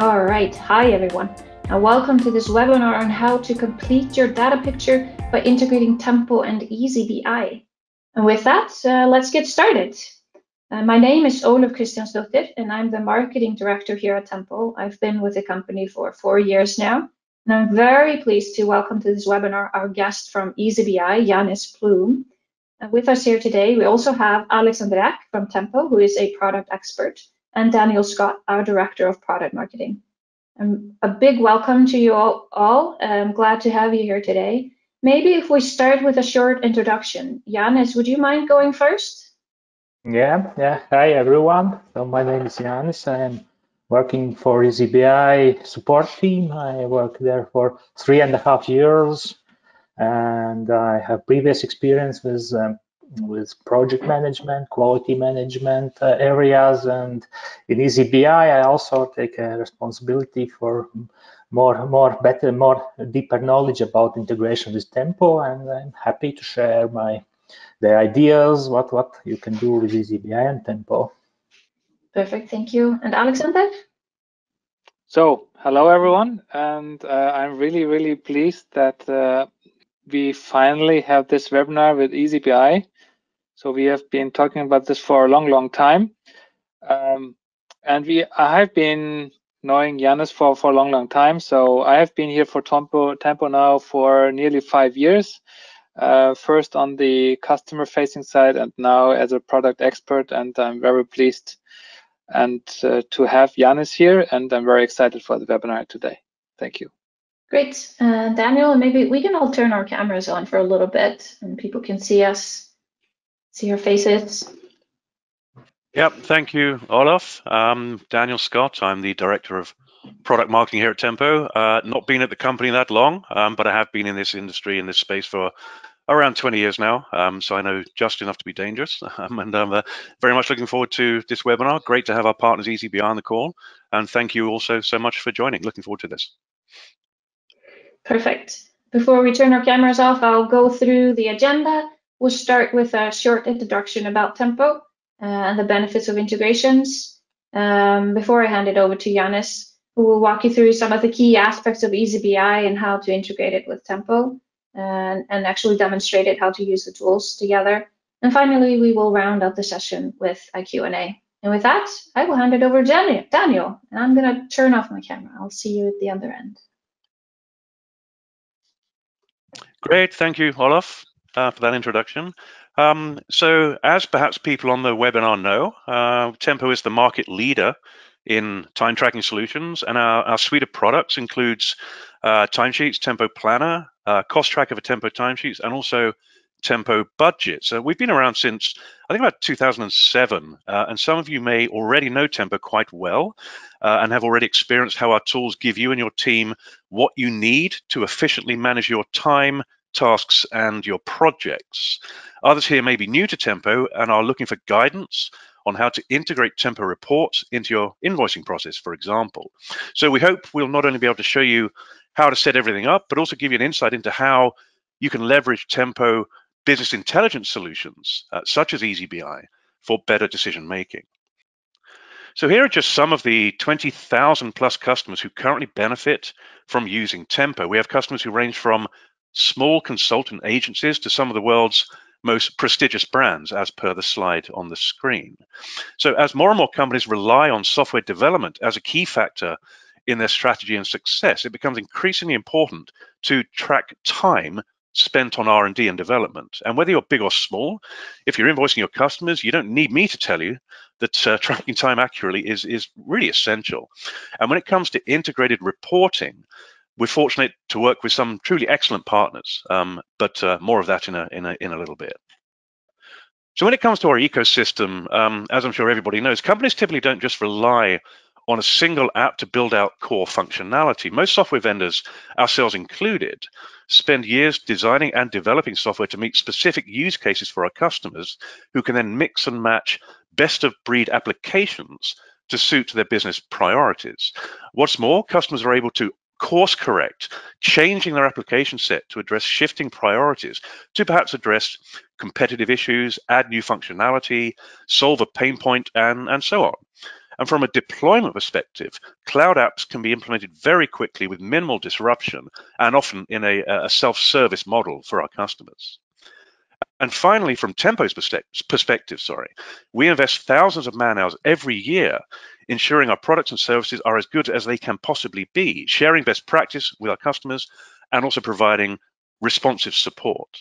All right, hi everyone, and welcome to this webinar on how to complete your data picture by integrating Tempo and eazyBI. And with that, let's get started. My name is Olaf-Christian Sotir, and I'm the marketing director here at Tempo. I've been with the company for 4 years now, and I'm very pleased to welcome to this webinar our guest from eazyBI, Jānis Plūme. And with us here today, we also have Alexandrek from Tempo, who is a product expert, and Daniel Scott, our director of product marketing. A big welcome to you all. I'm glad to have you here today. Maybe if we start with a short introduction. Jānis, would you mind going first? Yeah. Hi, everyone. So my name is Jānis. I'm working for eazyBI support team. I worked there for 3.5 years. And I have previous experience with project management, quality management areas, and in eazyBI I also take a responsibility for more deeper knowledge about integration with Tempo, and I'm happy to share the ideas what you can do with eazyBI and Tempo. Perfect, thank you. And Alexander? So hello everyone, and I'm really pleased that we finally have this webinar with eazyBI. So we have been talking about this for a long time, and I have been knowing Jānis for a long time. So I have been here for Tempo now for nearly 5 years, first on the customer facing side and now as a product expert, and I'm very pleased and to have Jānis here, and I'm very excited for the webinar today. Thank you. Great. Daniel, maybe we can all turn our cameras on for a little bit and people can see us. See your faces. Yep, thank you, Olaf. Daniel Scott, I'm the Director of Product Marketing here at Tempo. Not been at the company that long, but I have been in this industry, in this space for around 20 years now. So I know just enough to be dangerous. And I'm very much looking forward to this webinar. Great to have our partners eazyBI on the call. And thank you also so much for joining. Looking forward to this. Perfect. Before we turn our cameras off, I'll go through the agenda. We'll start with a short introduction about Tempo and the benefits of integrations before I hand it over to Jānis, who will walk you through some of the key aspects of eazyBI and how to integrate it with Tempo and actually demonstrate it, how to use the tools together. And finally, we will round out the session with a Q&A. And with that, I will hand it over to Daniel, and I'm going to turn off my camera. I'll see you at the other end. Great, thank you, Olaf, for that introduction. So as perhaps people on the webinar know, Tempo is the market leader in time tracking solutions, and our suite of products includes timesheets, Tempo Planner, cost tracker for Tempo Timesheets, and also Tempo Budgets. So we've been around since I think about 2007, and some of you may already know Tempo quite well and have already experienced how our tools give you and your team what you need to efficiently manage your time, tasks, and your projects. Others here may be new to Tempo and are looking for guidance on how to integrate Tempo reports into your invoicing process, for example. So we hope we'll not only be able to show you how to set everything up, but also give you an insight into how you can leverage Tempo business intelligence solutions, such as eazyBI, for better decision making. So here are just some of the 20,000 plus customers who currently benefit from using Tempo. We have customers who range from small consultant agencies to some of the world's most prestigious brands, as per the slide on the screen. So as more and more companies rely on software development as a key factor in their strategy and success, it becomes increasingly important to track time spent on R&D and development. And whether you're big or small, if you're invoicing your customers, you don't need me to tell you that tracking time accurately is really essential. And when it comes to integrated reporting, we're fortunate to work with some truly excellent partners, but more of that in a little bit. So when it comes to our ecosystem, as I'm sure everybody knows, companies typically don't just rely on a single app to build out core functionality. Most software vendors, ourselves included, spend years designing and developing software to meet specific use cases for our customers, who can then mix and match best of breed applications to suit their business priorities. What's more, customers are able to course correct, changing their application set to address shifting priorities, to perhaps address competitive issues, add new functionality, solve a pain point, and so on. And from a deployment perspective, cloud apps can be implemented very quickly with minimal disruption and often in a self-service model for our customers. And finally, from Tempo's perspective, we invest thousands of man-hours every year ensuring our products and services are as good as they can possibly be, sharing best practice with our customers and also providing responsive support.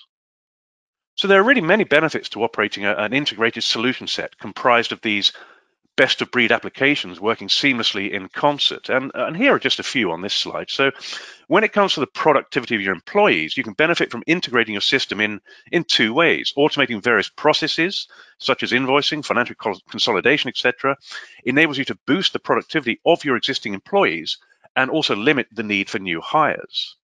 So there are really many benefits to operating an integrated solution set comprised of these best-of-breed applications working seamlessly in concert. And here are just a few on this slide. So when it comes to the productivity of your employees, you can benefit from integrating your system in two ways: automating various processes, such as invoicing, financial consolidation, etc., enables you to boost the productivity of your existing employees and also limit the need for new hires.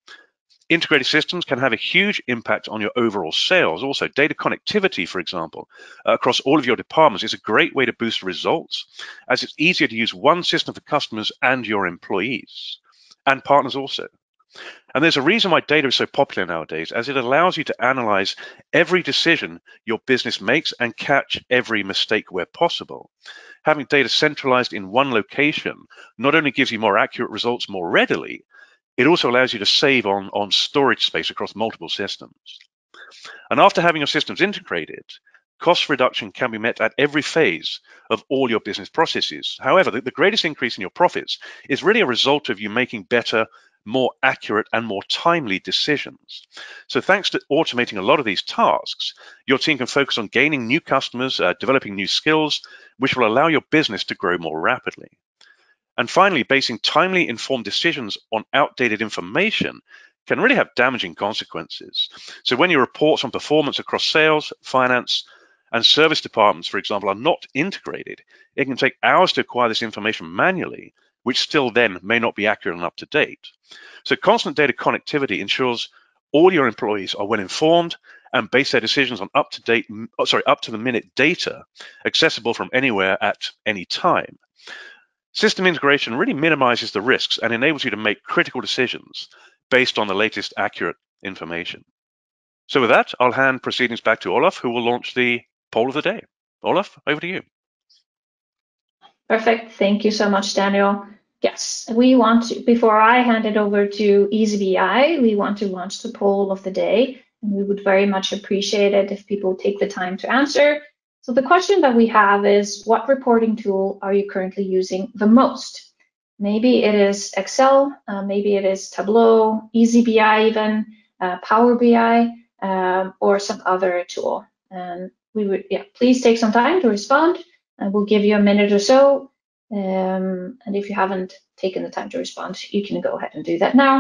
Integrated systems can have a huge impact on your overall sales. Also, data connectivity, for example, across all of your departments is a great way to boost results, as it's easier to use one system for customers and your employees, and partners also. And there's a reason why data is so popular nowadays, as it allows you to analyze every decision your business makes and catch every mistake where possible. Having data centralized in one location not only gives you more accurate results more readily, it also allows you to save on storage space across multiple systems. And after having your systems integrated, cost reduction can be met at every phase of all your business processes. However, the greatest increase in your profits is really a result of you making better, more accurate, and more timely decisions. So thanks to automating a lot of these tasks, your team can focus on gaining new customers, developing new skills, which will allow your business to grow more rapidly. And finally, basing timely, informed decisions on outdated information can really have damaging consequences. So when your reports on performance across sales, finance, and service departments, for example, are not integrated, it can take hours to acquire this information manually, which still then may not be accurate and up to date. So constant data connectivity ensures all your employees are well informed and base their decisions on up-to-the-minute data accessible from anywhere at any time. System integration really minimizes the risks and enables you to make critical decisions based on the latest accurate information. So with that, I'll hand proceedings back to Olaf, who will launch the poll of the day. Olaf, over to you. Perfect. Thank you so much, Daniel. Yes, we want to, before I hand it over to eazyBI, we want to launch the poll of the day. And we would very much appreciate it if people take the time to answer. So the question that we have is, what reporting tool are you currently using the most? Maybe it is Excel, maybe it is Tableau, eazyBI even, Power BI, or some other tool. And we would, please take some time to respond, and we'll give you a minute or so. And if you haven't taken the time to respond, you can go ahead and do that now.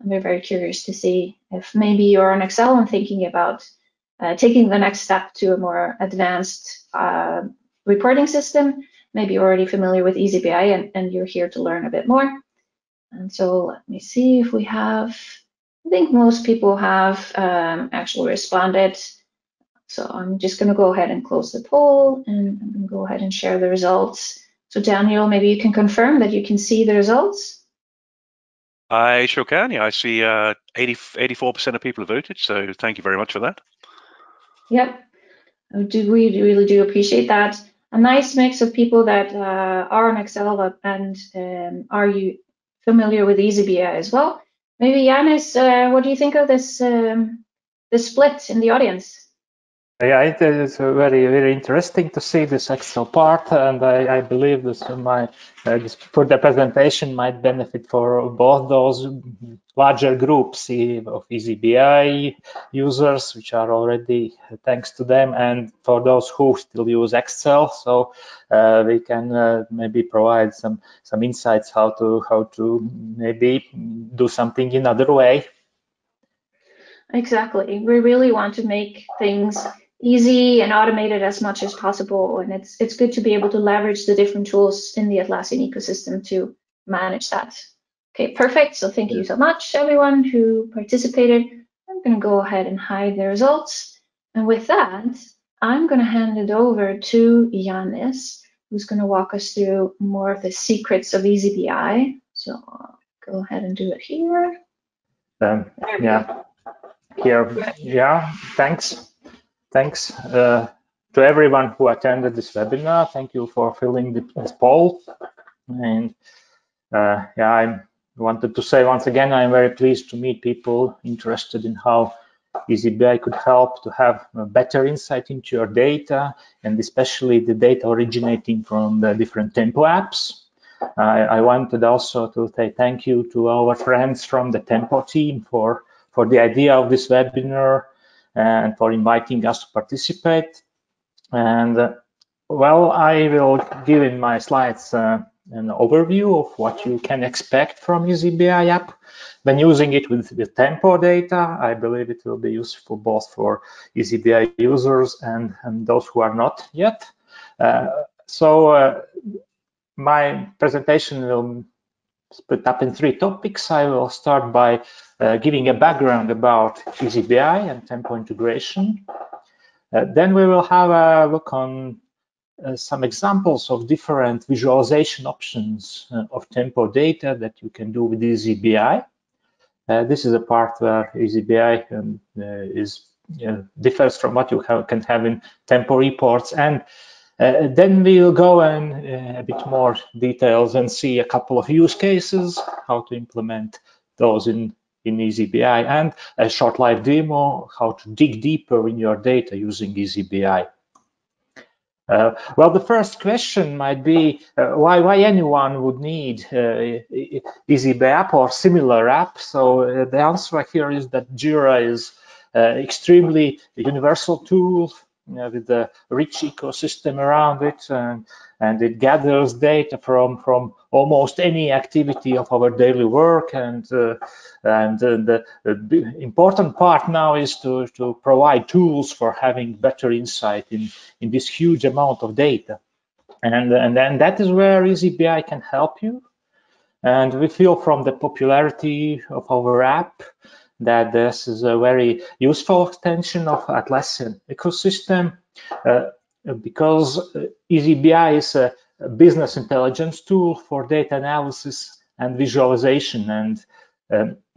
And we're very curious to see if maybe you're on Excel and thinking about taking the next step to a more advanced reporting system. Maybe you're already familiar with eazyBI and you're here to learn a bit more. And so let me see if we have, I think most people have actually responded. So I'm just going to go ahead and close the poll and I'm going to go ahead and share the results. So Daniel, maybe you can confirm that you can see the results. I sure can. Yeah, I see 84% of people have voted. So thank you very much for that. Yep, we really do appreciate that. A nice mix of people that are on Excel and are you familiar with eazyBI as well? Maybe Jānis, what do you think of this this split in the audience? Yeah, it is very, very interesting to see this Excel part, and I believe this for the presentation might benefit for both those larger groups of eazyBI users, which are already thanks to them, and for those who still use Excel. So we can maybe provide some insights how to maybe do something in another way. Exactly, we really want to make things easy and automated as much as possible, and it's good to be able to leverage the different tools in the Atlassian ecosystem to manage that. Okay, perfect. So thank you so much, everyone who participated. I'm going to go ahead and hide the results, and with that, I'm going to hand it over to Jānis, who's going to walk us through more of the secrets of eazyBI. So I'll go ahead and do it here. Thanks. to everyone who attended this webinar. Thank you for filling this poll. And yeah, I wanted to say once again, I'm very pleased to meet people interested in how eazyBI could help to have a better insight into your data, and especially the data originating from the different Tempo apps. I wanted also to say thank you to our friends from the Tempo team for the idea of this webinar and for inviting us to participate. And well, I will give in my slides an overview of what you can expect from eazyBI app when using it with the Tempo data. I believe it will be useful both for eazyBI users and those who are not yet. My presentation will split up in three topics. I will start by giving a background about eazyBI and Tempo integration. Then we will have a look on some examples of different visualization options of Tempo data that you can do with eazyBI. This is a part where eazyBI differs from what you can have in Tempo reports. And then we'll go in a bit more details and see a couple of use cases, how to implement those in eazyBI, and a short live demo, how to dig deeper in your data using eazyBI. Well, the first question might be why anyone would need eazyBI app or similar app. So the answer here is that Jira is extremely universal tool, with the rich ecosystem around it, and it gathers data from almost any activity of our daily work, and the important part now is to provide tools for having better insight in this huge amount of data, and that is where eazyBI can help you. And we feel from the popularity of our app that this is a very useful extension of Atlassian ecosystem, because eazyBI is a business intelligence tool for data analysis and visualization, and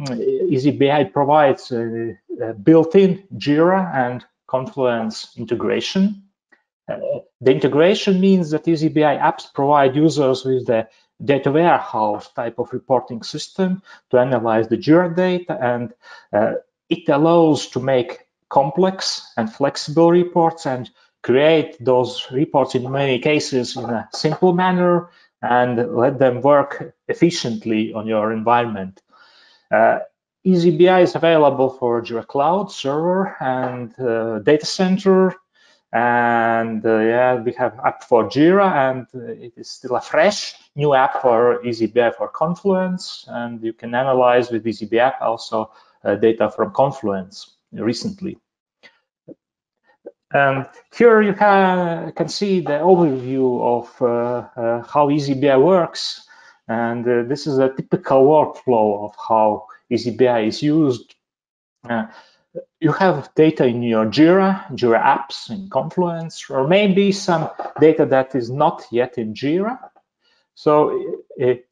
eazyBI provides a built-in Jira and Confluence integration. The integration means that eazyBI apps provide users with the data warehouse type of reporting system to analyze the Jira data, and it allows to make complex and flexible reports and create those reports in many cases in a simple manner and let them work efficiently on your environment. eazyBI is available for Jira Cloud server and data center. And yeah, we have app for Jira, and it is still a fresh new app for eazyBI for Confluence, and you can analyze with eazyBI app also data from Confluence recently. And here you can see the overview of how eazyBI works, and this is a typical workflow of how eazyBI is used. You have data in your Jira apps, in Confluence, or maybe some data that is not yet in Jira. So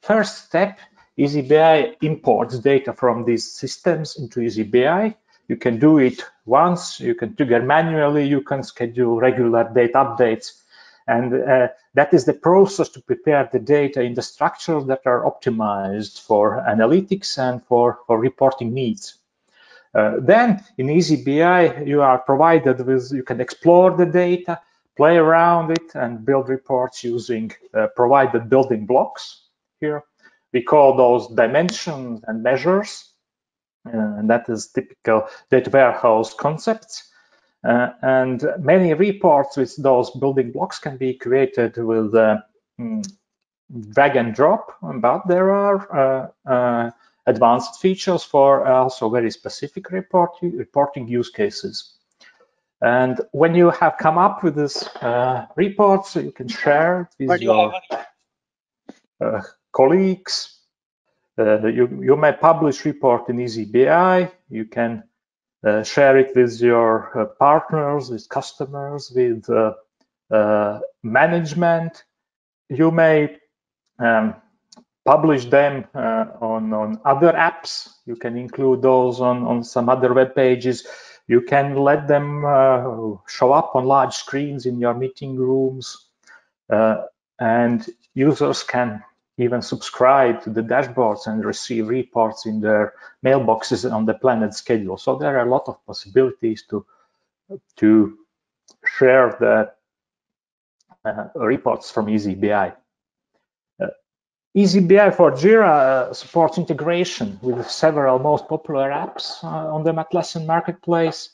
first step, eazyBI imports data from these systems into eazyBI. You can do it once, you can trigger manually, you can schedule regular data updates. And that is the process to prepare the data in the structures that are optimized for analytics and for reporting needs. Then in eazyBI, you are provided with, you can explore the data, play around it, and build reports using provided building blocks. Here we call those dimensions and measures, and that is typical data warehouse concepts. And many reports with those building blocks can be created with drag and drop, but there are advanced features for also very specific reporting use cases. And when you have come up with this report, so you can share it with your colleagues. You may publish report in eazyBI. You can share it with your partners, with customers, with management. You may publish them on other apps. You can include those on some other web pages. You can let them show up on large screens in your meeting rooms, and users can even subscribe to the dashboards and receive reports in their mailboxes on the planned schedule. So there are a lot of possibilities to share the reports from eazyBI. eazyBI for Jira supports integration with several most popular apps on the Atlassian marketplace.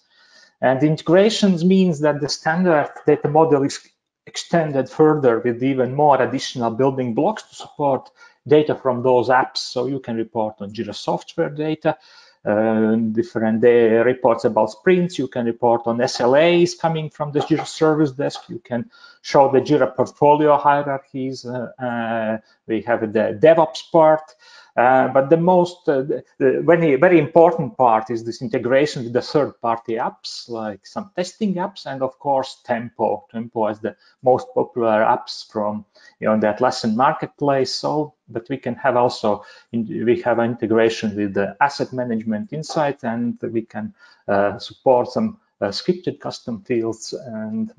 And integrations means that the standard data model is extended further with even more additional building blocks to support data from those apps. So you can report on Jira software data, different reports about sprints. You can report on SLAs coming from the Jira Service Desk. You can show the Jira portfolio hierarchies. We have the DevOps part, but the most very important part is this integration with the third-party apps, like some testing apps, and of course Tempo. Tempo is the most popular apps from the Atlassian marketplace. So, but we can have also an integration with the asset management insight, and we can support some scripted custom fields and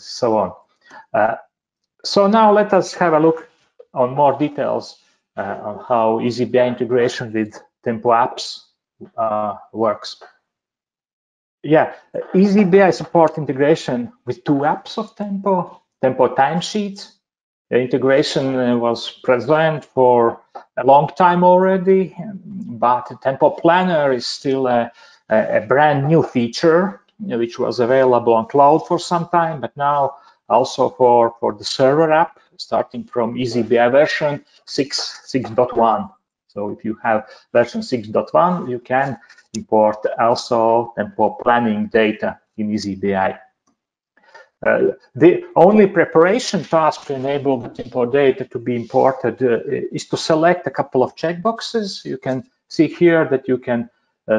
so on. So now let us have a look on more details on how eazyBI integration with Tempo apps works. Yeah, eazyBI support integration with two apps of Tempo, Tempo Timesheet. The integration was present for a long time already, but Tempo Planner is still a brand new feature, which was available on cloud for some time, but now also for the server app, starting from eazyBI version 6.1. So if you have version 6.1, you can import also Tempo planning data in eazyBI. The only preparation task to enable the Tempo data to be imported is to select a couple of checkboxes. You can see here that you can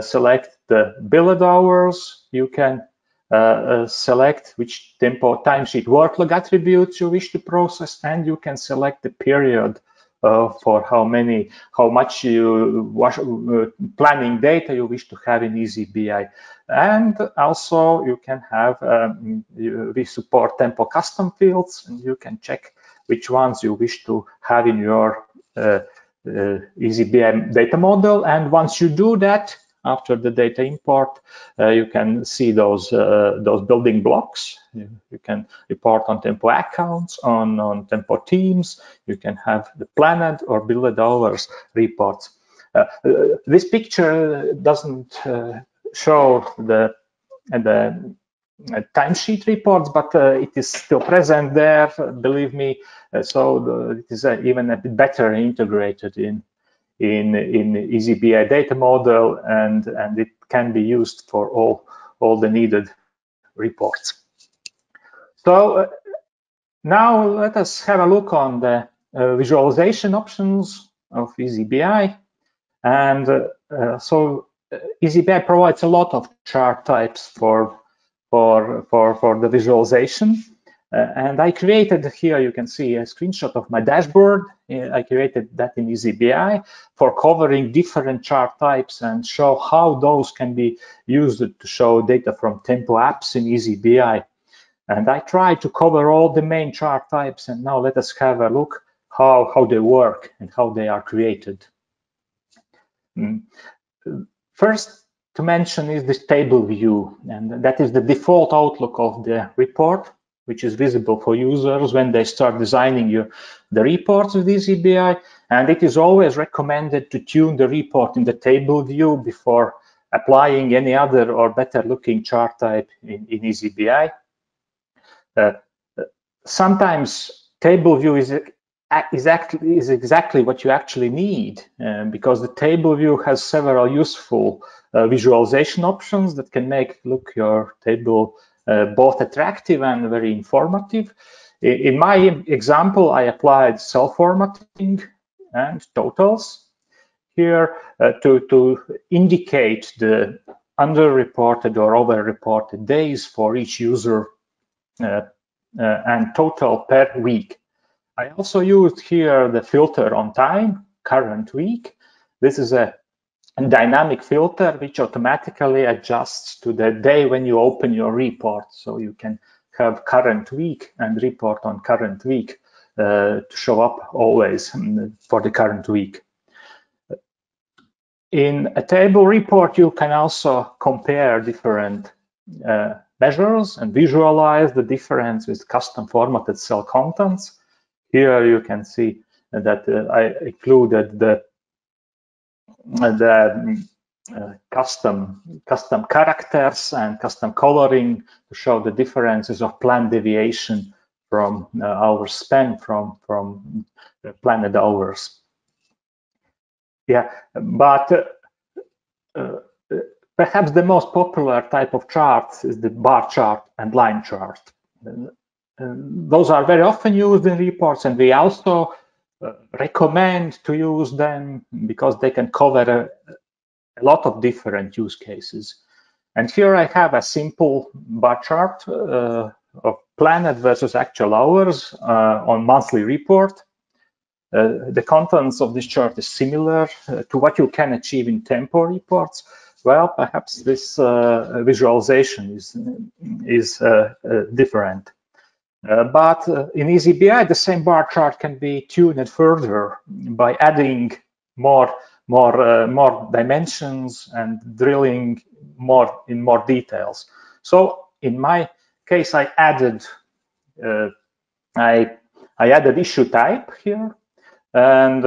select the billed hours. You can select which Tempo timesheet worklog attributes you wish to process, and you can select the period for how much planning data you wish to have in eazyBI. And also you can have we support Tempo custom fields, and you can check which ones you wish to have in your eazyBI data model. And once you do that, after the data import, you can see those building blocks. You can report on Tempo accounts, on Tempo teams. You can have the planned or billed hours reports. This picture doesn't show the timesheet reports, but it is still present there, believe me. So it is even a bit better integrated in eazyBI data model, and it can be used for all the needed reports. So now let us have a look on the visualization options of eazyBI. And so eazyBI provides a lot of chart types for the visualization. And I created here, you can see a screenshot of my dashboard. I created that in eazyBI for covering different chart types and show how those can be used to show data from Tempo apps in eazyBI. And I tried to cover all the main chart types, and now let us have a look how they work and how they are created. First to mention is this table view, and that is the default outlook of the report, which is visible for users when they start designing the reports with eazyBI. And it is always recommended to tune the report in the table view before applying any other or better looking chart type in eazyBI. Sometimes table view is exactly what you actually need, because the table view has several useful visualization options that can make your table both attractive and very informative. In my example, I applied cell formatting and totals here to indicate the underreported or overreported days for each user and total per week. I also used here the filter on time, current week. This is a dynamic filter which automatically adjusts to the day when you open your report. So you can have current week and report on current week to show up always for the current week. In a table report, you can also compare different measures and visualize the difference with custom formatted cell contents. Here you can see that I included the custom characters and custom coloring to show the differences of plan deviation from hours spent from planned hours. Yeah, but perhaps the most popular type of charts is the bar chart and line chart. Those are very often used in reports, and we also recommend to use them because they can cover a lot of different use cases. And here I have a simple bar chart of planned versus actual hours on monthly report. The contents of this chart is similar to what you can achieve in Tempo reports. Well, perhaps this visualization is different. But in eazyBI, the same bar chart can be tuned further by adding more dimensions and drilling more details. So in my case, I added issue type here, and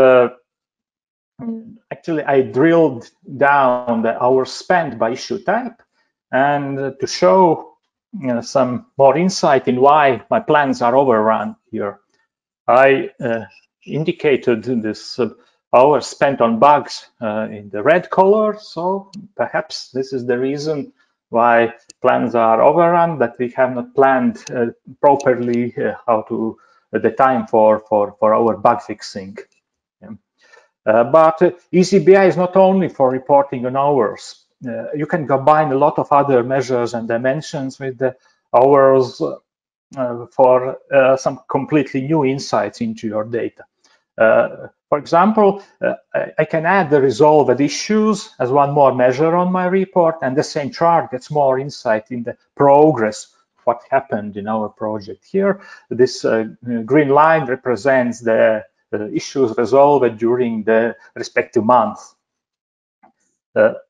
actually I drilled down the hours spent by issue type, and to show some more insight in why my plans are overrun here, I indicated this hours spent on bugs in the red color. So perhaps this is the reason why plans are overrun, that we have not planned properly how to the time for our bug fixing. Yeah. But eazyBI is not only for reporting on hours. You can combine a lot of other measures and dimensions with the hours for some completely new insights into your data. For example, I can add the resolved issues as one more measure on my report, and the same chart gets more insight in the progress, what happened in our project here. This green line represents the issues resolved during the respective month.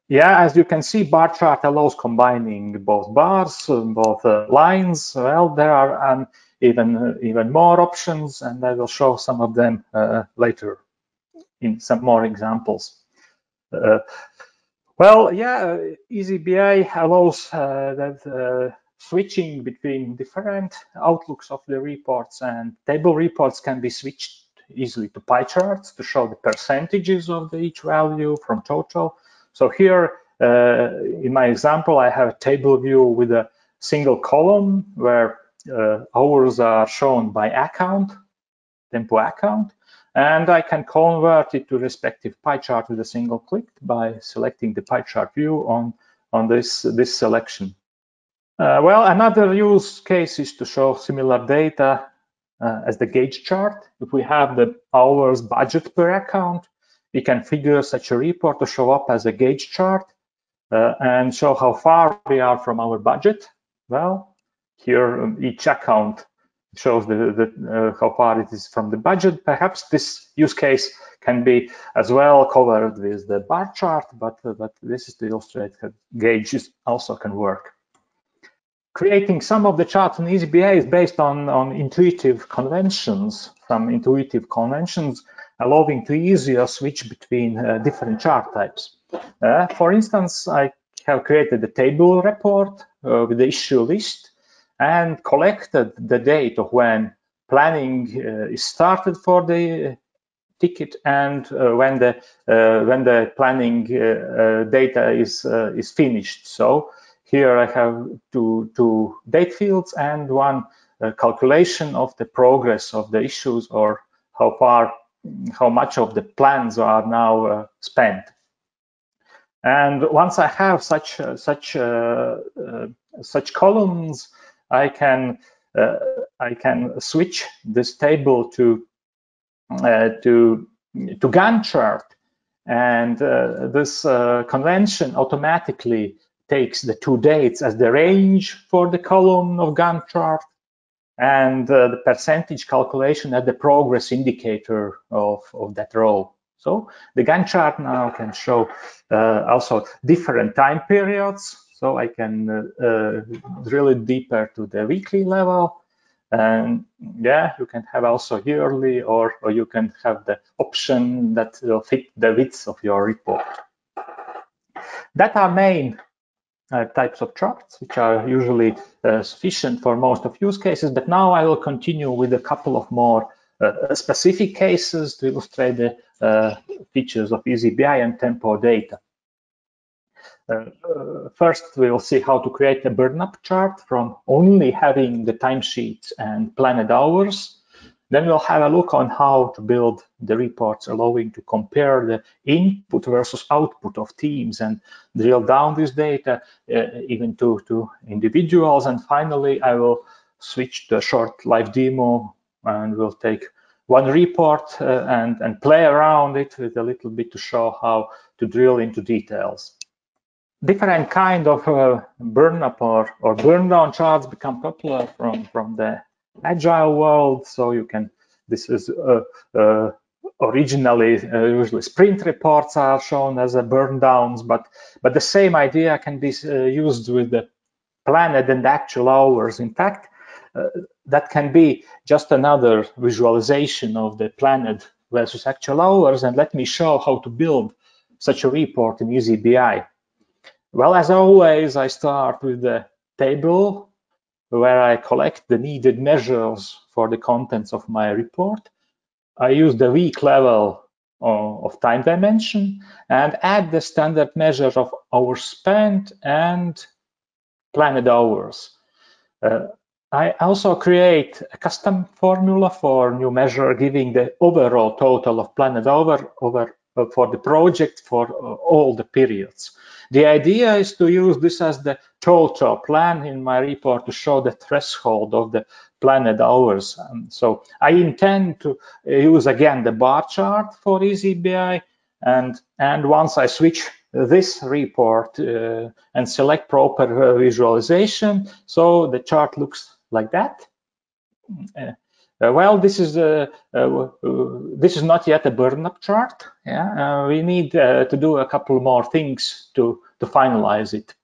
Yeah, as you can see, bar chart allows combining both bars, both lines. Well, there are even more options, and I will show some of them later in some more examples. Well, yeah, eazyBI allows that switching between different outlooks of the reports, and table reports can be switched easily to pie charts to show the percentages of each value from total. So here, in my example, I have a table view with a single column where hours are shown by account, Tempo account, and I can convert it to respective pie chart with a single click by selecting the pie chart view on this selection. Well, another use case is to show similar data as the gauge chart. If we have the hours budget per account, we can figure such a report to show up as a gauge chart and show how far we are from our budget. Well, here each account shows how far it is from the budget. Perhaps this use case can be as well covered with the bar chart, but this is to illustrate that gauges also can work. Creating some of the charts in eazyBI is based on intuitive conventions, allowing to easier switch between different chart types. For instance, I have created a table report with the issue list and collected the date of when planning is started for the ticket and when the planning data is finished. So here I have two date fields and one calculation of the progress of the issues, or how much of the plans are now spent. And once I have such columns, I can switch this table to Gantt chart And this convention automatically takes the two dates as the range for the column of Gantt chart and the percentage calculation at the progress indicator of that row. So the Gantt chart now can show also different time periods. So I can drill it deeper to the weekly level. And yeah, you can have also yearly, or you can have the option that will fit the width of your report. That are main types of charts, which are usually sufficient for most of use cases. But now I will continue with a couple of more specific cases to illustrate the features of eazyBI and Tempo data. First, we will see how to create a burn-up chart from only having the timesheets and planned hours. Then we'll have a look on how to build the reports allowing to compare the input versus output of teams and drill down this data even to individuals. And finally, I will switch to a short live demo, and we'll take one report and play around it with a little bit to show how to drill into details. Different kind of burn-up or burn-down charts become popular from the agile world. So you can, this is originally usually sprint reports are shown as a burn-downs, but the same idea can be used with the planned and actual hours. In fact, that can be just another visualization of the planned versus actual hours. And let me show how to build such a report in eazyBI. Well, as always, I start with the table where I collect the needed measures for the contents of my report. I use the week level of time dimension and add the standard measure of hours spent and planned hours. I also create a custom formula for new measure giving the overall total of planned hours for the project for all the periods. The idea is to use this as the total plan in my report to show the threshold of the planned hours. And so I intend to use again the bar chart for eazyBI, and once I switch this report and select proper visualization, so the chart looks like that. Well, this is not yet a burn-up chart. Yeah, we need to do a couple more things to finalize it.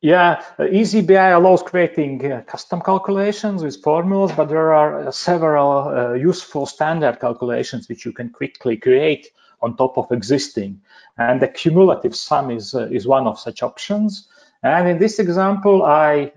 Yeah, eazyBI allows creating custom calculations with formulas, but there are several useful standard calculations which you can quickly create on top of existing, and the cumulative sum is one of such options. And in this example, I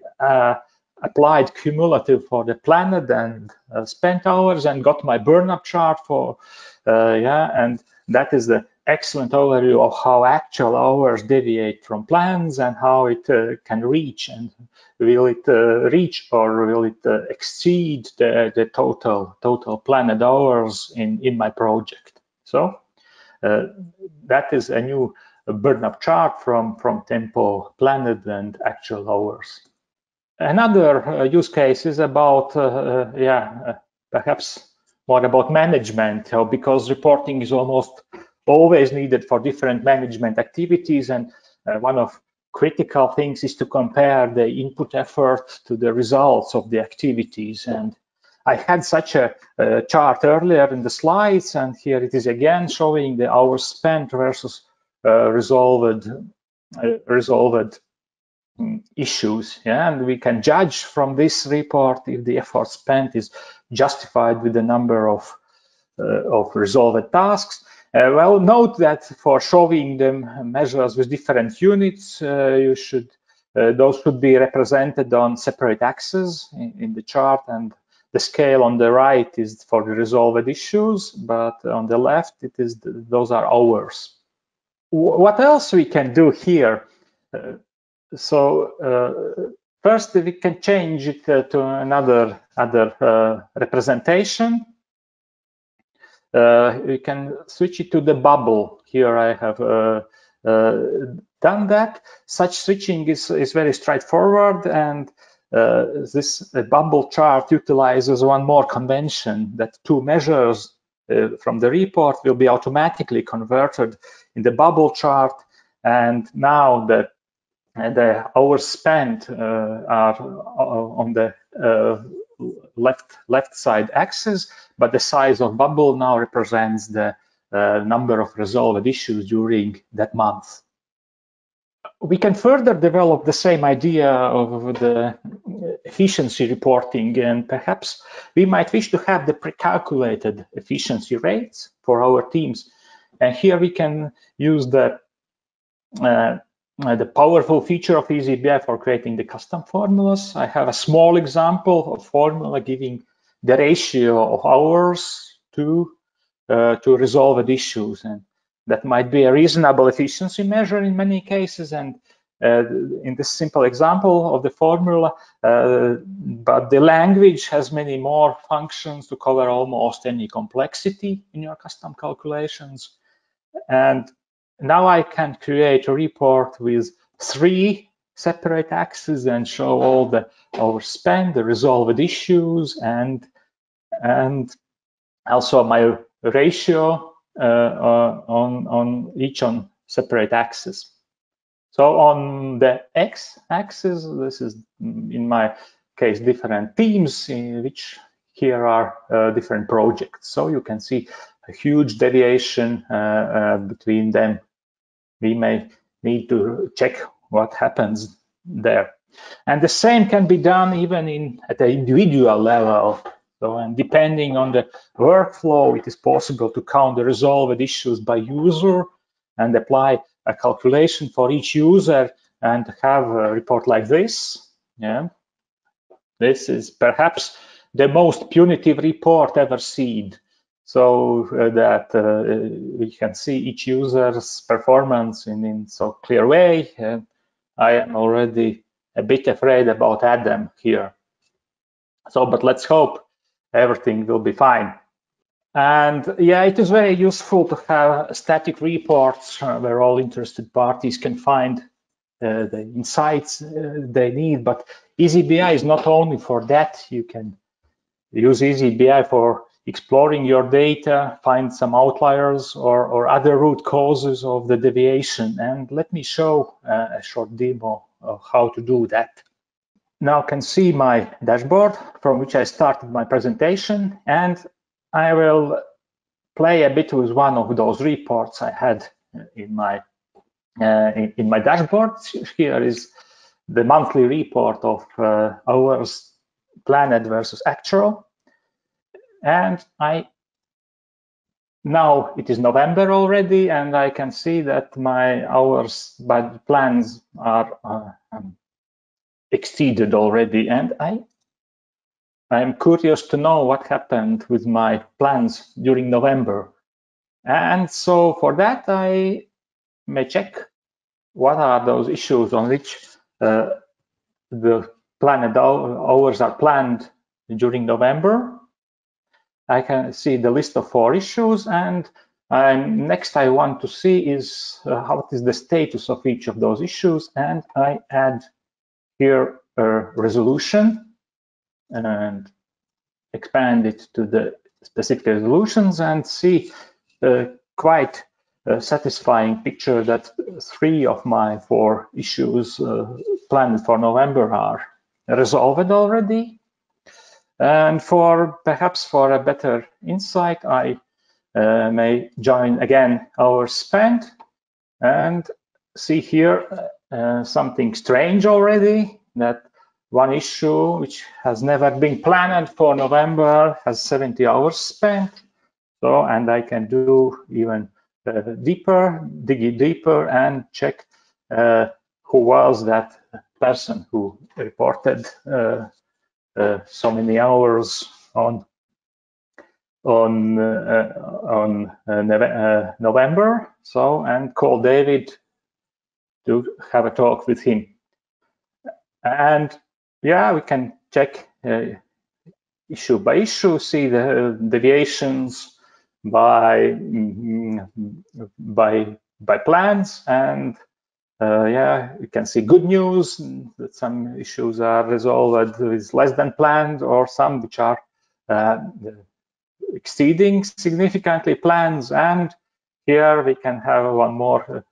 applied cumulative for the planned and spent hours and got my burn-up chart for, and that is the excellent overview of how actual hours deviate from plans and how it can reach, and will it reach or will it exceed the total planned hours in my project. So that is a new burn-up chart from Tempo planned and actual hours. Another use case is about, perhaps more about management, because reporting is almost always needed for different management activities. And one of critical things is to compare the input effort to the results of the activities. And I had such a chart earlier in the slides, and here it is again showing the hours spent versus resolved issues, and we can judge from this report if the effort spent is justified with the number of resolved tasks. Well, note that for showing the measures with different units, you should those should be represented on separate axes in the chart, and the scale on the right is for the resolved issues, but on the left it is those are hours. What else we can do here? So first we can change it to another representation. We can switch it to the bubble. Here I have done that. Such switching is very straightforward, and this bubble chart utilizes one more convention, that two measures from the report will be automatically converted in the bubble chart. And now the hours spent are on the left side axis, but the size of bubble now represents the number of resolved issues during that month. We can further develop the same idea of the efficiency reporting, and perhaps we might wish to have the pre-calculated efficiency rates for our teams. And here we can use the powerful feature of eazyBI for creating the custom formulas. I have a small example of formula giving the ratio of hours to resolved issues, and that might be a reasonable efficiency measure in many cases. And in this simple example of the formula, but the language has many more functions to cover almost any complexity in your custom calculations. And now I can create a report with 3 separate axes and show all the overspend, the resolved issues, and also my ratio on each on separate axis. So on the x-axis, this is in my case different teams in which here are different projects. So you can see a huge deviation between them. We may need to check what happens there. And the same can be done even at the individual level. So, and depending on the workflow, it is possible to count the resolved issues by user and apply a calculation for each user and have a report like this. Yeah, this is perhaps the most punitive report ever seen. So that we can see each user's performance in so clear way. I am already a bit afraid about Adam here. So, but let's hope everything will be fine. And yeah, it is very useful to have static reports where all interested parties can find the insights they need. But eazyBI is not only for that. You can use eazyBI for exploring your data, find some outliers or other root causes of the deviation. And let me show a short demo of how to do that. Now I can see my dashboard from which I started my presentation, and I will play a bit with one of those reports I had in my dashboard. Here is the monthly report of hours planned versus actual. And now it is November already, and I can see that my hours by plans are exceeded already. And I am curious to know what happened with my plans during November. And so for that, I may check what are those issues on which the planned hours are planned during November. I can see the list of 4 issues, and next I want to see is how is the status of each of those issues, and I add here a resolution and expand it to the specific resolutions and see quite a satisfying picture that 3 of my 4 issues planned for November are resolved already. And perhaps for a better insight, I may join again hours spent and see here something strange already, that one issue which has never been planned for November has 70 hours spent. So, and I can do even dig deeper and check who was that person who reported so many hours on November. So, and call David to have a talk with him. And yeah, we can check issue by issue, see the deviations by plans, and yeah, you can see good news that some issues are resolved with less than planned, or some which are exceeding significantly plans. And here we can have one more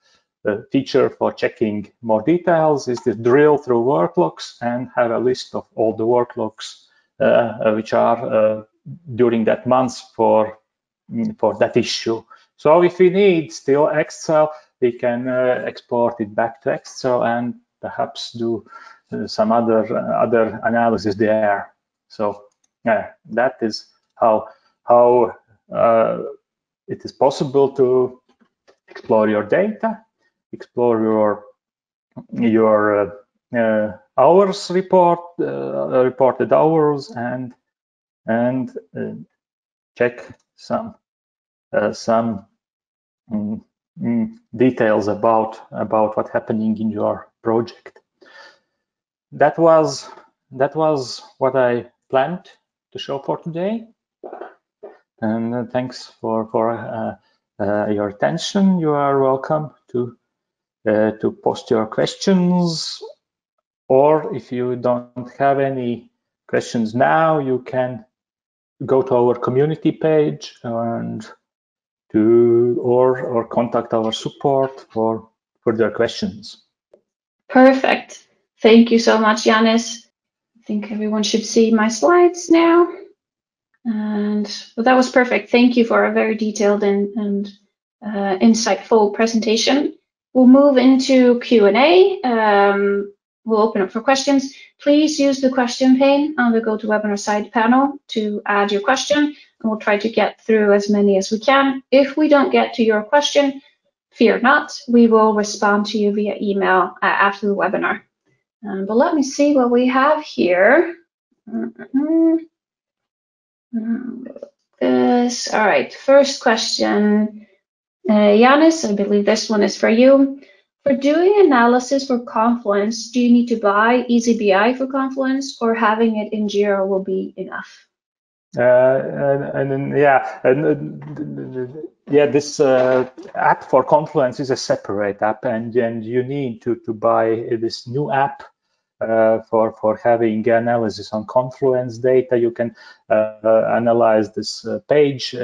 feature for checking more details, is the drill through work logs and have a list of all the work logs which are during that month for that issue. So if we need still Excel, we can export it back to Excel and perhaps do some other analysis there. So that is how it is possible to explore your data, explore your hours report, reported hours, and check some details about what's happening in your project. That was what I planned to show for today. And thanks for your attention. You are welcome to post your questions, or if you don't have any questions now, you can go to our community page and or contact our support for further questions. Perfect. Thank you so much, Jānis. I think everyone should see my slides now. And well, that was perfect. Thank you for a very detailed and insightful presentation. We'll move into Q&A. We'll open up for questions. Please use the question pane on the GoToWebinar side panel to add your question, and we'll try to get through as many as we can. If we don't get to your question, fear not. We will respond to you via email after the webinar. But let me see what we have here. This, all right, first question. Jānis, I believe this one is for you. For doing analysis for Confluence, do you need to buy eazyBI for Confluence, or having it in Jira will be enough? This app for Confluence is a separate app, and you need to buy this new app for having analysis on Confluence data. You can analyze this page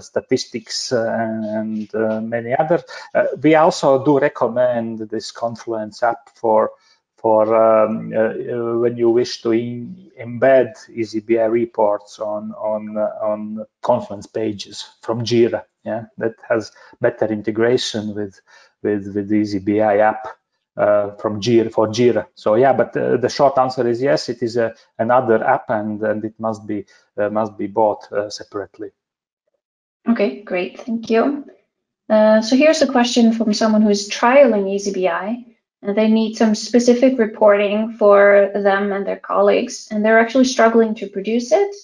statistics and many others. We also do recommend this Confluence app for when you wish to embed easyBI reports on Confluence pages from Jira. Yeah, that has better integration with the easyBI app for Jira. So yeah, but the short answer is yes, it is another app, and it must be bought separately. Okay, great, thank you. So here's a question from someone who is trialing easyBI, and they need some specific reporting for them and their colleagues, and they're actually struggling to produce it,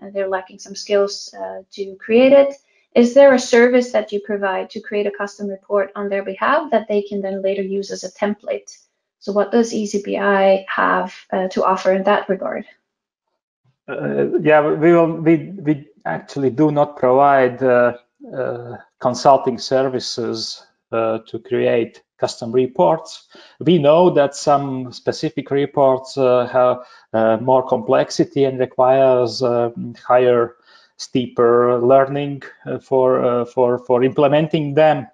and they're lacking some skills to create it. Is there a service that you provide to create a custom report on their behalf that they can then later use as a template? So what does easyBI have to offer in that regard? We actually do not provide consulting services to create custom reports. We know that some specific reports have more complexity and requires steeper learning for implementing them,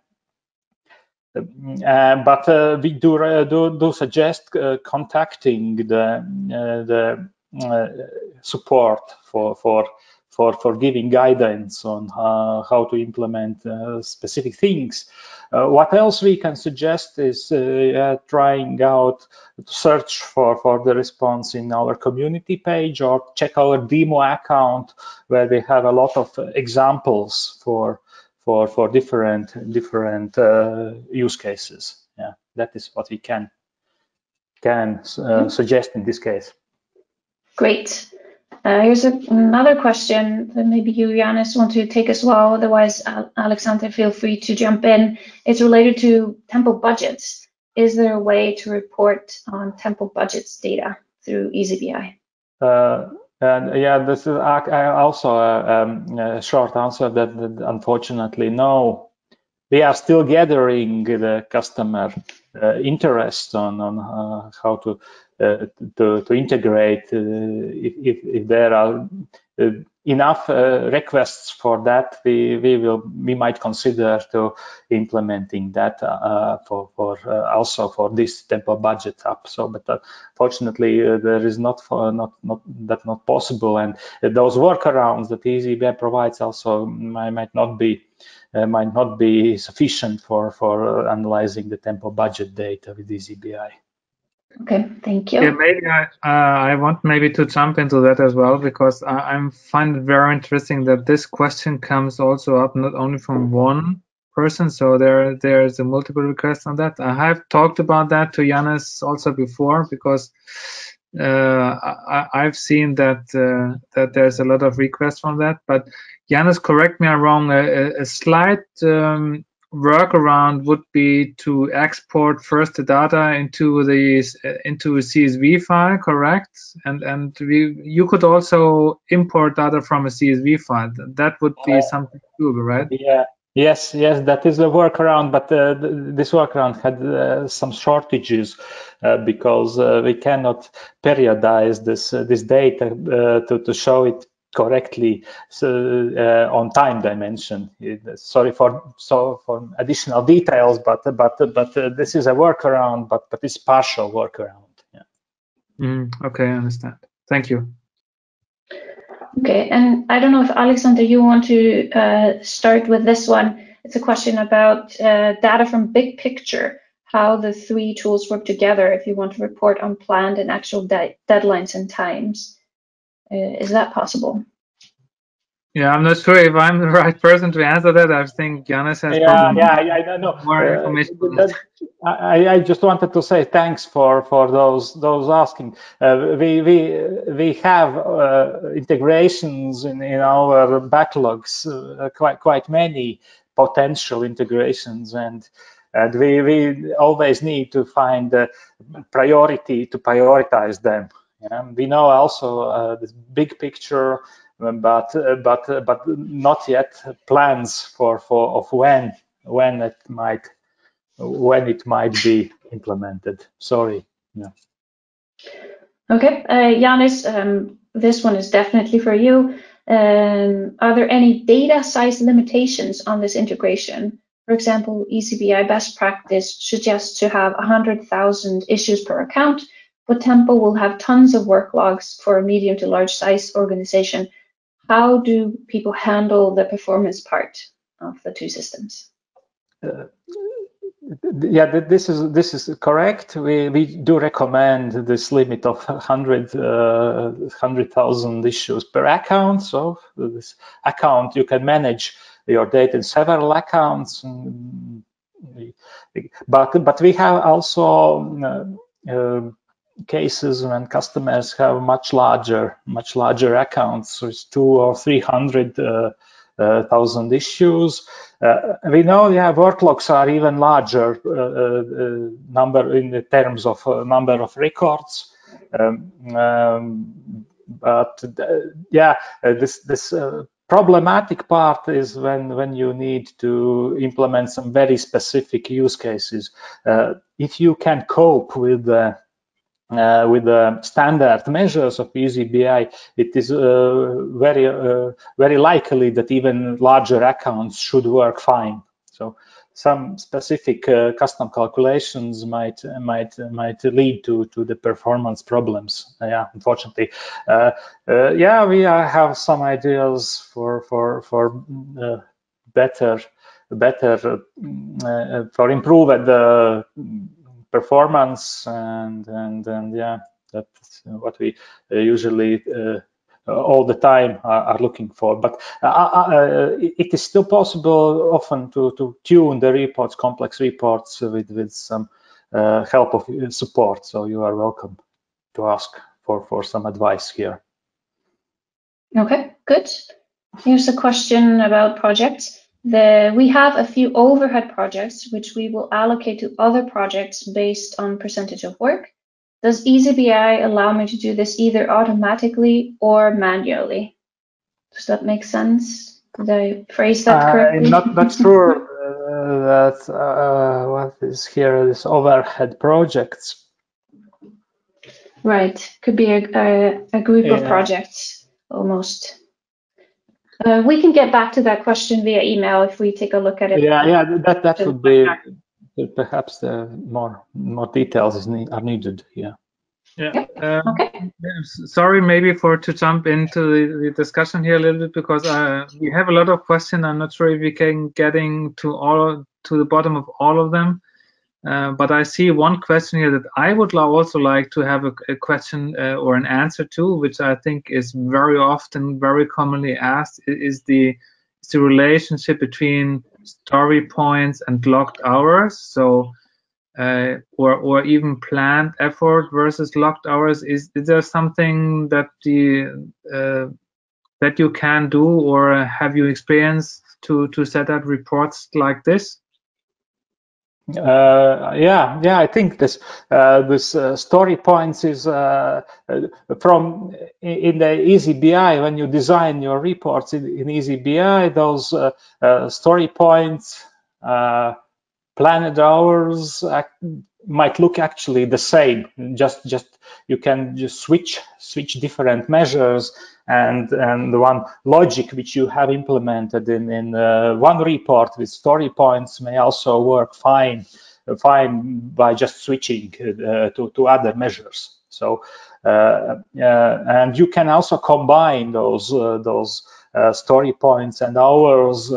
but we do suggest contacting the support for giving guidance on how to implement specific things. What else we can suggest is trying out to search for the response in our community page, or check our demo account where we have a lot of examples for different use cases. Yeah, that is what we can suggest in this case. Great. Here's another question that maybe you, Jānis, want to take as well. Otherwise, Alexander, feel free to jump in. It's related to Tempo Budgets. Is there a way to report on Tempo Budgets data through easyBI? This is also a short answer that unfortunately no. We are still gathering the customer interest on how to to integrate if there are enough requests for that, we might consider to implementing that also for this Tempo budget app. So, but fortunately, there is not possible, and those workarounds that eazyBI provides also might not be sufficient for analyzing the Tempo budget data with eazyBI. Okay, thank you. Yeah, maybe I want maybe to jump into that as well, because I find it very interesting that this question comes also up not only from one person, so there is a multiple request on that. I have talked about that to Jānis also before, because I've seen that that there's a lot of requests from that. But Jānis, correct me if I'm wrong. A slight workaround would be to export first the data into a CSV file, correct? And you could also import data from a CSV file. That would be something doable, right? Yeah. Yes, that is the workaround, but this workaround had some shortages because we cannot periodize this data to show it correctly on time dimension. Sorry for additional details, but this is a workaround, but it's partial workaround. Yeah. Okay, I understand. Thank you. Okay, and I don't know if Alexander, you want to start with this one. It's a question about data from big picture, how the three tools work together if you want to report on planned and actual deadlines and times. Is that possible? Yeah, I'm not sure if I'm the right person to answer that. I think Jānis has I don't know. More information. I just wanted to say thanks for those asking. We have integrations in our backlogs, quite many potential integrations, and we always need to find the priority to prioritize them. Yeah, we know also this big picture, but not yet plans of when it might be implemented. Sorry. Yeah. Okay, Jānis, this one is definitely for you. Are there any data size limitations on this integration? For example, eazyBI best practice suggests to have 100,000 issues per account. But Tempo will have tons of work logs for a medium to large size organization. How do people handle the performance part of the two systems? Yeah, this is correct. We do recommend this limit of 100,000 issues per account. So this account, you can manage your data in several accounts. But we have also cases when customers have much larger accounts with 200,000 or 300,000 issues. We know worklogs are even larger number in the terms of number of records. This problematic part is when you need to implement some very specific use cases. If you can cope with the standard measures of eazyBI, it is very likely that even larger accounts should work fine. So some specific custom calculations might lead to the performance problems. Yeah, unfortunately. We have some ideas for better for improving the performance, and yeah, that's what we usually all the time are looking for. But it is still possible often to tune the reports, complex reports, with some help of support. So you are welcome to ask for some advice here. Okay, good. Here's a question about projects. We have a few overhead projects which we will allocate to other projects based on percentage of work. Does eazyBI allow me to do this either automatically or manually? Does that make sense? Did I phrase that correctly? Not sure that what is here, this overhead projects. Right, could be a group of projects almost. We can get back to that question via email if we take a look at it. Yeah, that would be perhaps the more details are needed. Okay. Sorry, maybe to jump into the discussion here a little bit, because we have a lot of questions. I'm not sure if we can getting to all to the bottom of all of them. But I see one question here that I would also like to have a question or an answer to, which I think is very often, very commonly asked, is the relationship between story points and logged hours. So, or even planned effort versus logged hours. Is there something that that you can do, or have you experienced to set up reports like this? Yeah, I think this story points is from in the eazyBI. When you design your reports in eazyBI, those story points, planned hours might look actually the same. Just you can just switch different measures, and the one logic which you have implemented in one report with story points may also work fine by just switching to other measures. So and you can also combine those story points and hours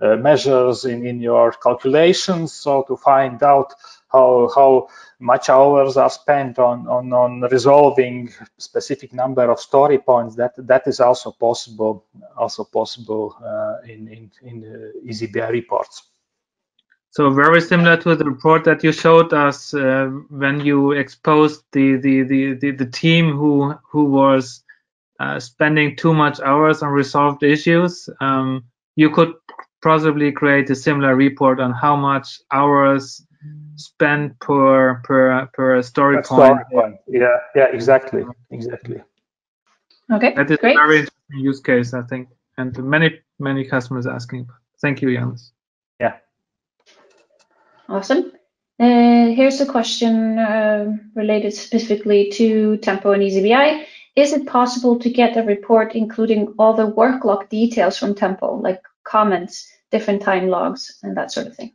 measures in your calculations, so to find out how much hours are spent on resolving specific number of story points. That is also possible in eazyBI reports. So very similar to the report that you showed us when you exposed the team who was spending too much hours on resolved issues. You could possibly create a similar report on how much hours spent per story point. Yeah, exactly. Okay, that is great. A very interesting use case, I think, and many customers asking. Thank you, Jānis. Yeah. Awesome. Here's a question related specifically to Tempo and eazyBI. Is it possible to get a report including all the work log details from Tempo, like comments, different time logs, and that sort of thing?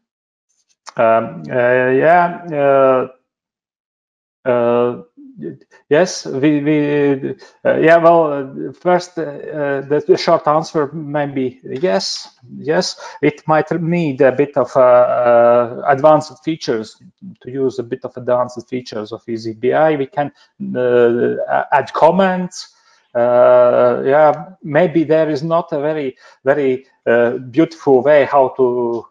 Yes, first, the short answer may be yes. It might need a bit of advanced features, to use a bit of advanced features of eazyBI. We can add comments. Maybe there is not a very beautiful way how to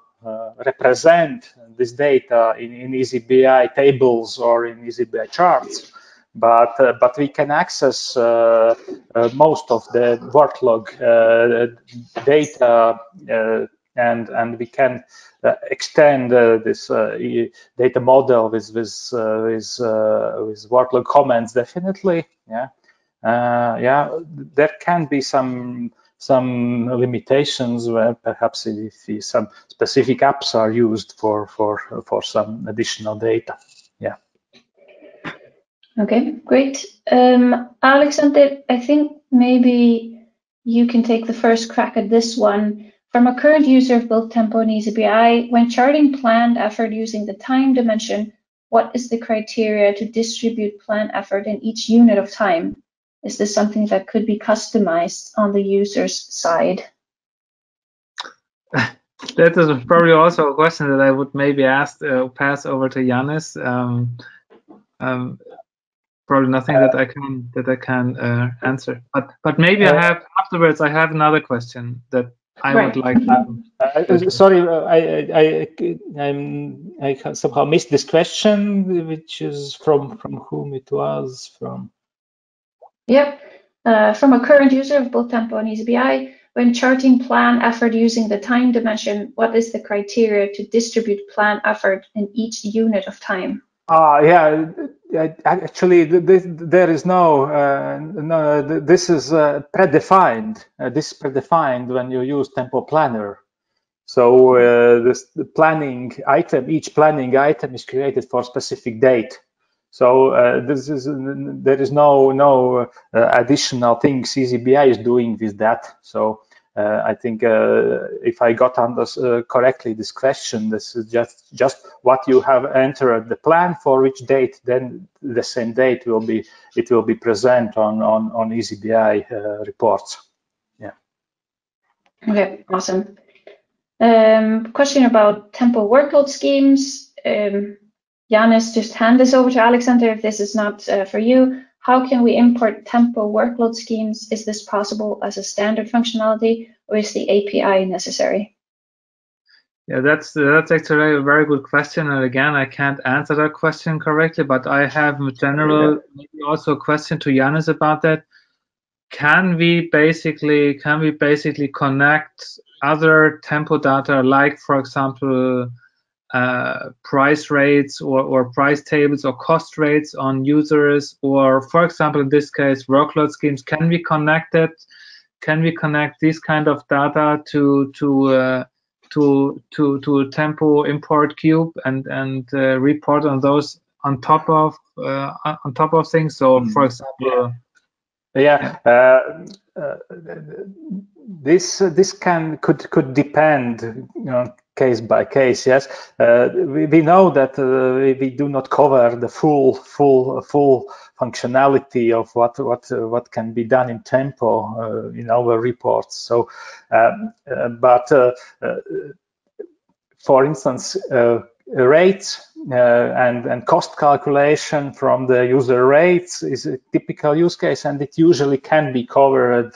represent this data in eazyBI tables or in eazyBI charts, but we can access most of the work log data, and we can extend this data model with work log comments, definitely. There can be some limitations where perhaps if some specific apps are used for some additional data. Okay, great. Alexander, I think maybe you can take the first crack at this one. From a current user of both Tempo and eazyBI, when charting planned effort using the time dimension, what is the criteria to distribute planned effort in each unit of time? Is this something that could be customized on the user's side? That is probably also a question that I would maybe ask, pass over to Jānis. Probably nothing that I can answer. But maybe afterwards I have another question that I would like to. Sorry, I somehow missed this question, which is from whom it was from. From a current user of both Tempo and eazyBI, when charting plan effort using the time dimension, what is the criteria to distribute plan effort in each unit of time? Actually, there is no. This is predefined. This is predefined when you use Tempo Planner. So the planning item, each planning item is created for a specific date. So there is no additional things eazyBI is doing with that. So I think if I got correctly this question, this is just what you have entered the plan for which date. Then the same date will be present on eazyBI reports. Yeah. Okay. Awesome. Question about Tempo workload schemes. Jānis, just hand this over to Alexander if this is not for you. How can we import Tempo workload schemes? Is this possible as a standard functionality, or is the API necessary? Yeah, that's actually a very good question. And again, I can't answer that question correctly, but I have in general maybe also a question to Jānis about that. Can we basically connect other Tempo data, like for example, price rates or price tables or cost rates on users, or for example in this case workload schemes? Can we connect it? Can we connect these kind of data to Tempo import cube and report on those on top of things? So for example, this could depend, you know, case by case. Yes, we know that we do not cover the full functionality of what can be done in Tempo in our reports. So, but for instance, rates and cost calculation from the user rates is a typical use case, and it usually can be covered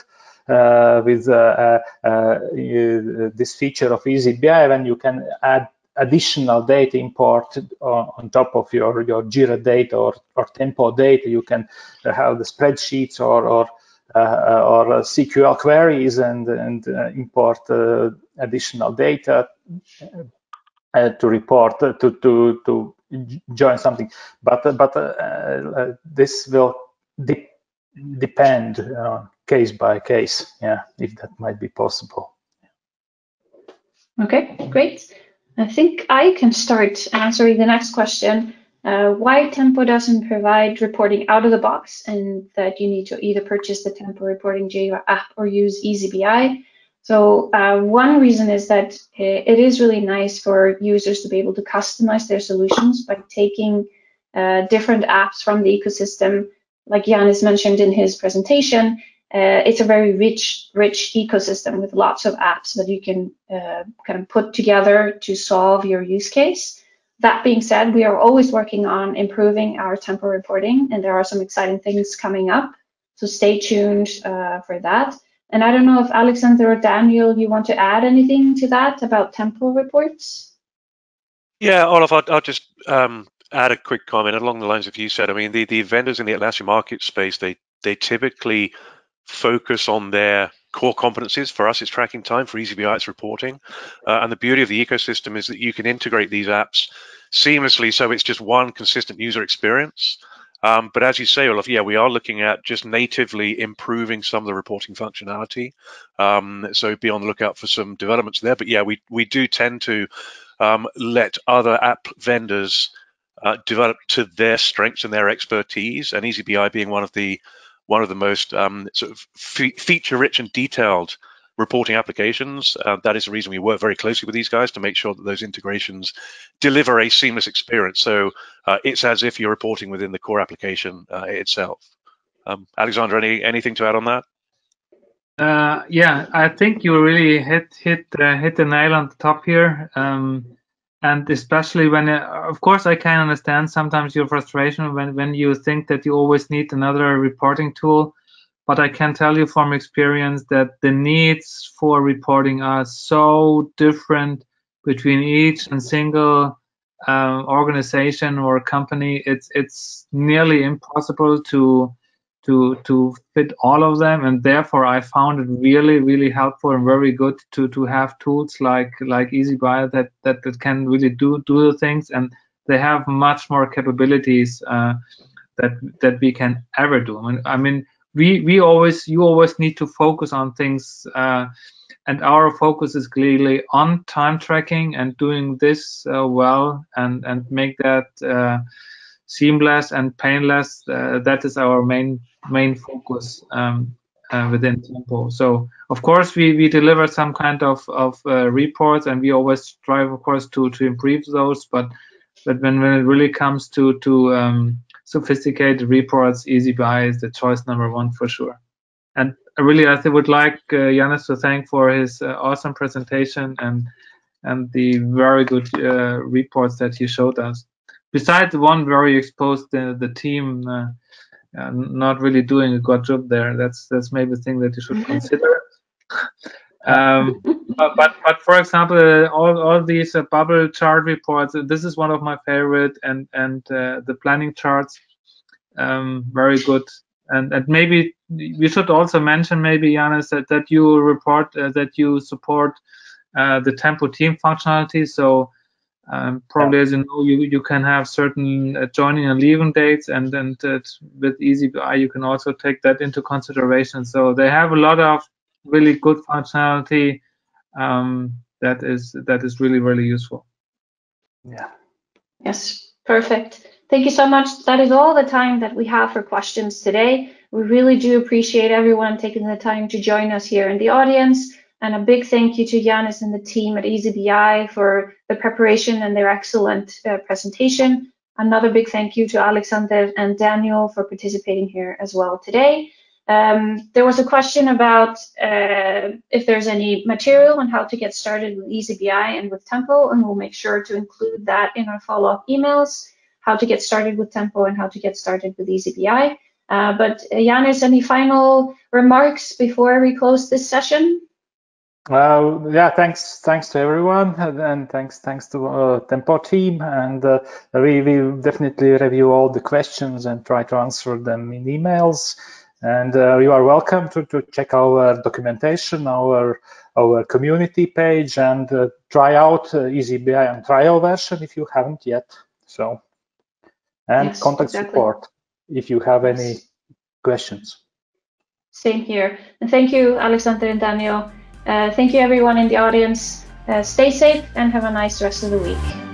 with this feature of eazyBI, when you can add additional data import on top of your Jira data or Tempo data. You can have the spreadsheets or CQL queries and import additional data to report to join something. But this will depend case by case, yeah, if that might be possible. Okay, great. I think I can start answering the next question. Why Tempo doesn't provide reporting out of the box, and that you need to either purchase the Tempo reporting Jira app or use eazyBI. So one reason is that it is really nice for users to be able to customize their solutions by taking different apps from the ecosystem. Like Jānis mentioned in his presentation, it's a very rich ecosystem with lots of apps that you can kind of put together to solve your use case. That being said, we are always working on improving our Tempo reporting, and there are some exciting things coming up. So stay tuned for that. And I don't know if Alexander or Daniel, you want to add anything to that about Tempo reports? Yeah, Olaf, I'll just add a quick comment along the lines of you said. I mean, the vendors in the Atlassian market space, they typically focus on their core competencies. For us, it's tracking time. For eazyBI, it's reporting. And the beauty of the ecosystem is that you can integrate these apps seamlessly, so it's just one consistent user experience. But as you say, Olaf, yeah, we are looking at just natively improving some of the reporting functionality. So be on the lookout for some developments there. But yeah, we do tend to let other app vendors develop to their strengths and their expertise, and eazyBI being one of the most sort of feature-rich and detailed reporting applications. That is the reason we work very closely with these guys to make sure that those integrations deliver a seamless experience. So it's as if you're reporting within the core application itself. Alexander, anything to add on that? Yeah, I think you really hit the nail on the top here. And especially when, of course, I can understand sometimes your frustration when you think that you always need another reporting tool. But I can tell you from experience that the needs for reporting are so different between each and single organization or company. It's nearly impossible to fit all of them, and therefore I found it really, really helpful and very good to have tools like eazyBI that can really do the things, and they have much more capabilities that we can ever do. I mean you always need to focus on things, and our focus is clearly on time tracking and doing this well and make that seamless and painless. That is our main focus within Tempo. So of course we deliver some kind of reports, and we always strive, of course, to improve those. But when it really comes to sophisticated reports, eazyBI is the choice number one for sure. And really, I would like Jānis to thank for his awesome presentation and the very good reports that he showed us. Besides the one very exposed, the team not really doing a good job there. That's maybe the thing that you should consider. But for example, all these bubble chart reports. This is one of my favorite, and the planning charts, very good. And maybe we should also mention, maybe Jānis, that you report that you support the Tempo team functionality. So probably, as you know, you can have certain joining and leaving dates, and with eazyBI you can also take that into consideration. So they have a lot of really good functionality that is really, really useful. Yeah. Yes. Perfect. Thank you so much. That is all the time that we have for questions today. We really do appreciate everyone taking the time to join us here in the audience. And a big thank you to Jānis and the team at eazyBI for the preparation and their excellent presentation. Another big thank you to Alexander and Daniel for participating here as well today. There was a question about if there's any material on how to get started with eazyBI and with Tempo, and we'll make sure to include that in our follow-up emails, how to get started with Tempo and how to get started with eazyBI. But Jānis, any final remarks before we close this session? Yeah, thanks to everyone, and thanks to Tempo team, and we will definitely review all the questions and try to answer them in emails. And you are welcome to check our documentation, our community page, and try out eazyBI on trial version if you haven't yet. So, and yes, contact support if you have any questions. Same here. And thank you, Alexander and Daniel. Thank you, everyone in the audience. Stay safe and have a nice rest of the week.